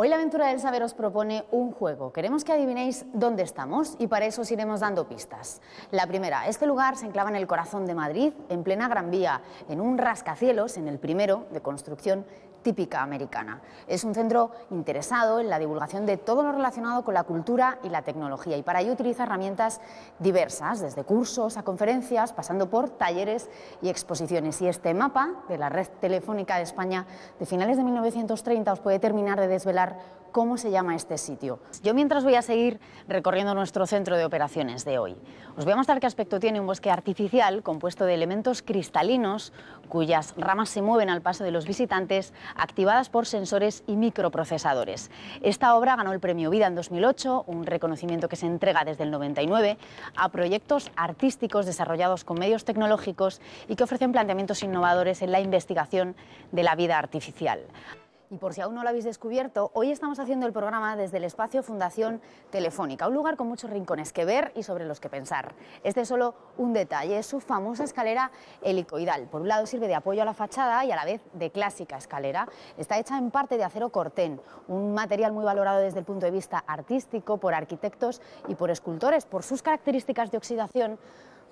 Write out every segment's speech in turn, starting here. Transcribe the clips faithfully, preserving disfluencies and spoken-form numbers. Hoy La aventura del saber os propone un juego. Queremos que adivinéis dónde estamos y para eso os iremos dando pistas. La primera, este lugar se enclava en el corazón de Madrid, en plena Gran Vía, en un rascacielos, en el primero, de construcción típica americana. Es un centro interesado en la divulgación de todo lo relacionado con la cultura y la tecnología, y para ello utiliza herramientas diversas, desde cursos a conferencias, pasando por talleres y exposiciones. Y este mapa de la Red Telefónica de España de finales de mil novecientos treinta os puede terminar de desvelar cómo se llama este sitio. Yo mientras voy a seguir recorriendo nuestro centro de operaciones de hoy. Os voy a mostrar qué aspecto tiene un bosque artificial compuesto de elementos cristalinos cuyas ramas se mueven al paso de los visitantes, activadas por sensores y microprocesadores. Esta obra ganó el Premio Vida en dos mil ocho, un reconocimiento que se entrega desde el noventa y nueve a proyectos artísticos desarrollados con medios tecnológicos y que ofrecen planteamientos innovadores en la investigación de la vida artificial. Y por si aún no lo habéis descubierto, hoy estamos haciendo el programa desde el Espacio Fundación Telefónica, un lugar con muchos rincones que ver y sobre los que pensar. Este es solo un detalle, es su famosa escalera helicoidal. Por un lado sirve de apoyo a la fachada y a la vez de clásica escalera. Está hecha en parte de acero cortén, un material muy valorado desde el punto de vista artístico por arquitectos y por escultores, por sus características de oxidación,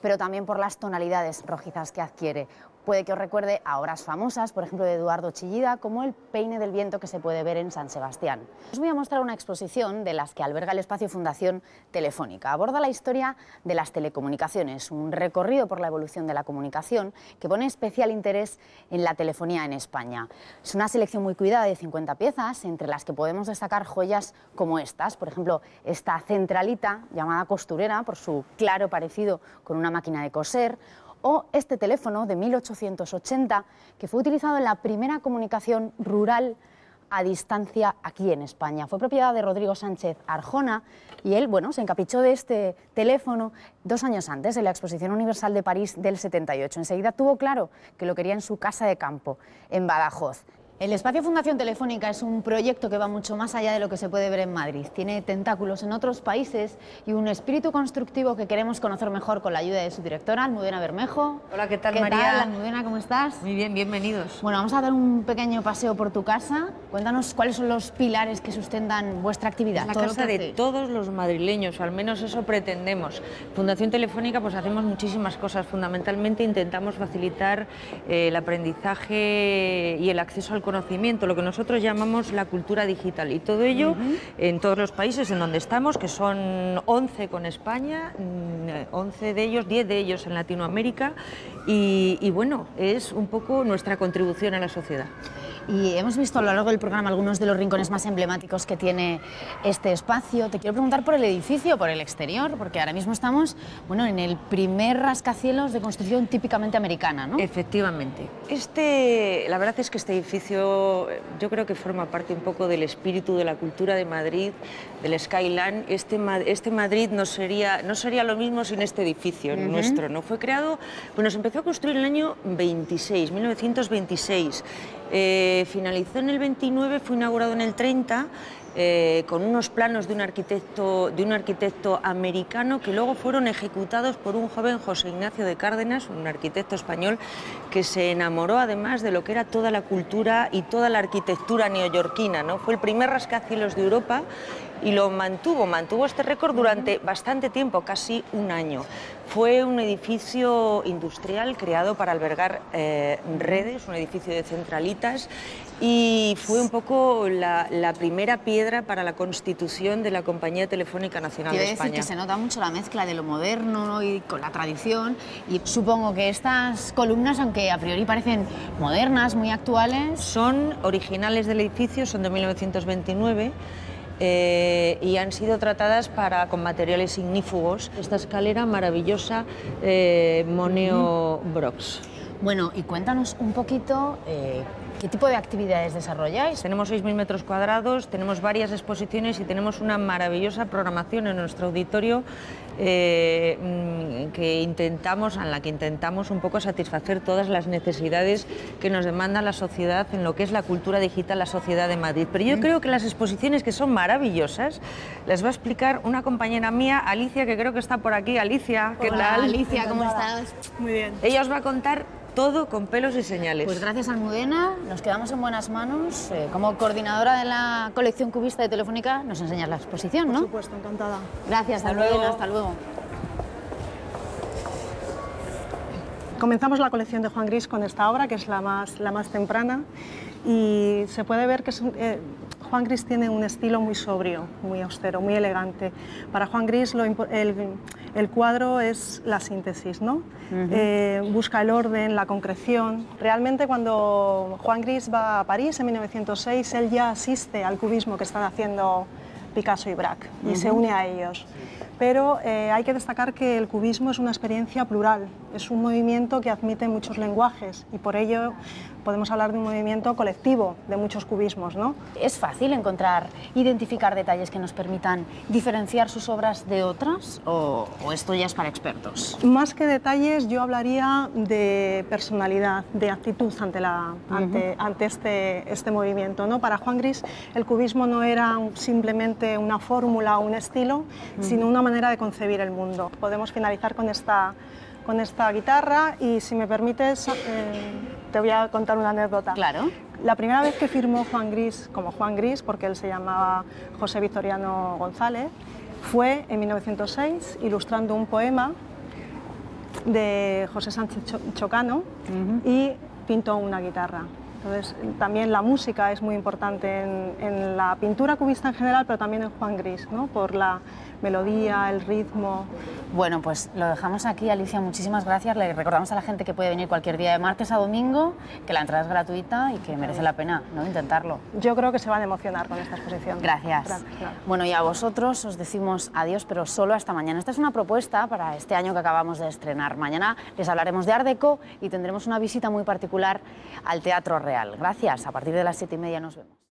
pero también por las tonalidades rojizas que adquiere. Puede que os recuerde a obras famosas, por ejemplo de Eduardo Chillida, como El peine del viento, que se puede ver en San Sebastián. Os voy a mostrar una exposición de las que alberga el Espacio Fundación Telefónica. Aborda la historia de las telecomunicaciones, un recorrido por la evolución de la comunicación que pone especial interés en la telefonía en España. Es una selección muy cuidada de cincuenta piezas, entre las que podemos destacar joyas como estas, por ejemplo esta centralita llamada costurera por su claro parecido con una una máquina de coser, o este teléfono de mil ochocientos ochenta que fue utilizado en la primera comunicación rural a distancia aquí en España. Fue propiedad de Rodrigo Sánchez Arjona y él, bueno, se encaprichó de este teléfono dos años antes en la Exposición Universal de París del setenta y ocho. Enseguida tuvo claro que lo quería en su casa de campo, en Badajoz. El Espacio Fundación Telefónica es un proyecto que va mucho más allá de lo que se puede ver en Madrid. Tiene tentáculos en otros países y un espíritu constructivo que queremos conocer mejor con la ayuda de su directora, Almudena Bermejo. Hola, ¿qué tal, ¿Qué María? ¿Qué tal, Almudena? ¿Cómo estás? Muy bien, bienvenidos. Bueno, vamos a dar un pequeño paseo por tu casa. Cuéntanos cuáles son los pilares que sustentan vuestra actividad. Es la Todo casa de hace. todos los madrileños, al menos eso pretendemos. Fundación Telefónica, pues hacemos muchísimas cosas. Fundamentalmente intentamos facilitar eh, el aprendizaje y el acceso al conocimiento, lo que nosotros llamamos la cultura digital, y todo ello uh-huh. en todos los países en donde estamos, que son once con España, once de ellos, diez de ellos en Latinoamérica, y, y bueno, es un poco nuestra contribución a la sociedad. Y hemos visto a lo largo del programa algunos de los rincones más emblemáticos que tiene este espacio. Te quiero preguntar por el edificio, por el exterior, porque ahora mismo estamos, bueno, en el primer rascacielos de construcción típicamente americana, ¿no? Efectivamente. Este, la verdad es que este edificio yo creo que forma parte un poco del espíritu de la cultura de Madrid, del Skyline. Este, este Madrid no sería, no sería lo mismo sin este edificio uh-huh. nuestro, ¿no? Fue creado, bueno, se empezó a construir en el año veintiséis, mil novecientos veintiséis. Eh, finalizó en el veintinueve, fue inaugurado en el treinta, eh, con unos planos de un, arquitecto, de un arquitecto americano que luego fueron ejecutados por un joven José Ignacio de Cárdenas, un arquitecto español que se enamoró además de lo que era toda la cultura y toda la arquitectura neoyorquina, ¿no? Fue el primer rascacielos de Europa y lo mantuvo, mantuvo este récord durante bastante tiempo, casi un año. Fue un edificio industrial creado para albergar eh, redes, un edificio de centralitas, y fue un poco la, la primera piedra para la constitución de la Compañía Telefónica Nacional de España. Quiero decir que se nota mucho la mezcla de lo moderno, ¿no? y con la tradición, y supongo que estas columnas, aunque a priori parecen modernas, muy actuales, son originales del edificio, son de mil novecientos veintinueve. Eh, y han sido tratadas para, con materiales ignífugos. Esta escalera maravillosa, eh, Moneo uh-huh. Brox. Bueno, y cuéntanos un poquito eh, qué tipo de actividades desarrolláis. Tenemos seis mil metros cuadrados, tenemos varias exposiciones y tenemos una maravillosa programación en nuestro auditorio eh, que intentamos, en la que intentamos un poco satisfacer todas las necesidades que nos demanda la sociedad en lo que es la cultura digital, la sociedad de Madrid. Pero yo mm. creo que las exposiciones, que son maravillosas, las va a explicar una compañera mía, Alicia, que creo que está por aquí. Alicia, ¿qué Hola, tal? Alicia, ¿cómo estás? Muy bien. Ella os va a contar todo con pelos y señales. Pues gracias, Almudena, nos quedamos en buenas manos. Eh, como coordinadora de la colección cubista de Telefónica nos enseñas la exposición, ¿no? Por supuesto, encantada. Gracias, hasta luego. Hasta luego. Comenzamos la colección de Juan Gris con esta obra, que es la más, la más temprana, y se puede ver que es un, eh, Juan Gris tiene un estilo muy sobrio, muy austero, muy elegante. Para Juan Gris lo, el, el cuadro es la síntesis, ¿no? Uh-huh. eh, busca el orden, la concreción. Realmente cuando Juan Gris va a París en mil novecientos seis, él ya asiste al cubismo que están haciendo Picasso y Braque, y uh-huh. se une a ellos. Pero eh, hay que destacar que el cubismo es una experiencia plural, es un movimiento que admite muchos lenguajes y por ello podemos hablar de un movimiento colectivo de muchos cubismos, ¿no? ¿Es fácil encontrar, identificar detalles que nos permitan diferenciar sus obras de otras o, o esto ya es para expertos? Más que detalles yo hablaría de personalidad, de actitud ante, la, uh-huh. ante, ante este, este movimiento, ¿no? Para Juan Gris el cubismo no era simplemente una fórmula o un estilo, uh-huh. sino una manera de concebir el mundo. Podemos finalizar con esta, con esta guitarra y si me permites eh, te voy a contar una anécdota. Claro. La primera vez que firmó Juan Gris como Juan Gris, porque él se llamaba José Victoriano González, fue en mil novecientos seis ilustrando un poema de José Sánchez Chocano uh-huh. y pintó una guitarra. Entonces, también la música es muy importante en, en la pintura cubista en general, pero también en Juan Gris, ¿no? Por la melodía, el ritmo. Bueno, pues lo dejamos aquí, Alicia, muchísimas gracias. Le recordamos a la gente que puede venir cualquier día de martes a domingo, que la entrada es gratuita y que merece la pena, ¿no?, intentarlo. Yo creo que se van a emocionar con esta exposición. Gracias. Gracias. Bueno, y a vosotros os decimos adiós, pero solo hasta mañana. Esta es una propuesta para este año que acabamos de estrenar. Mañana les hablaremos de Art Deco y tendremos una visita muy particular al Teatro Real. Gracias. A partir de las siete y media nos vemos.